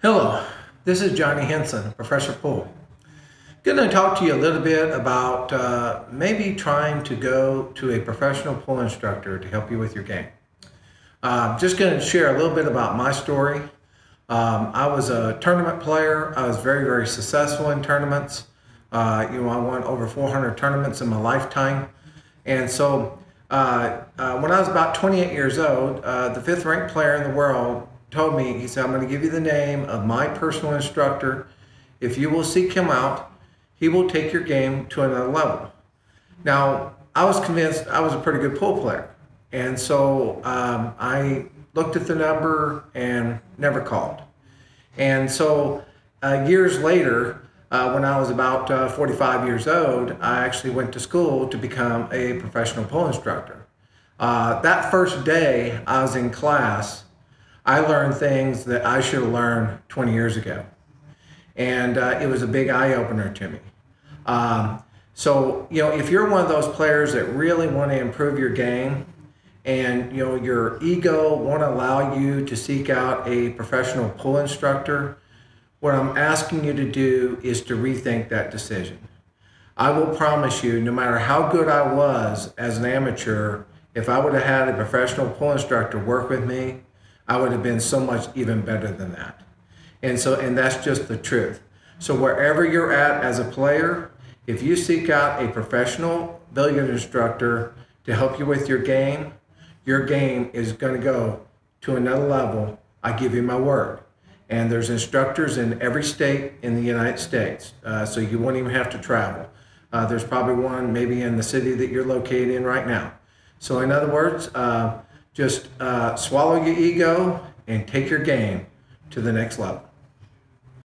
Hello, this is Johnny Henson, Professor Pool. I'm going to talk to you a little bit about maybe trying to go to a professional pool instructor to help you with your game. Just going to share a little bit about my story. I was a tournament player. I was very, very successful in tournaments. I won over 400 tournaments in my lifetime. And so when I was about 28 years old, the fifth ranked player in the world told me, he said, "I'm going to give you the name of my personal instructor. If you will seek him out, he will take your game to another level." Now, I was convinced I was a pretty good pool player. And so I looked at the number and never called. And so years later, when I was about 45 years old, I actually went to school to become a professional pool instructor. That first day I was in class, I learned things that I should have learned 20 years ago. And it was a big eye-opener to me. If you're one of those players that really want to improve your game and your ego won't allow you to seek out a professional pool instructor, what I'm asking you to do is to rethink that decision. I will promise you, no matter how good I was as an amateur, if I would have had a professional pool instructor work with me, I would have been so much even better than that. And that's just the truth. So wherever you're at as a player, if you seek out a professional billiard instructor to help you with your game is going to go to another level. I give you my word. And there's instructors in every state in the United States, so you won't even have to travel. There's probably one maybe in the city that you're located in right now. So in other words, just swallow your ego and take your game to the next level.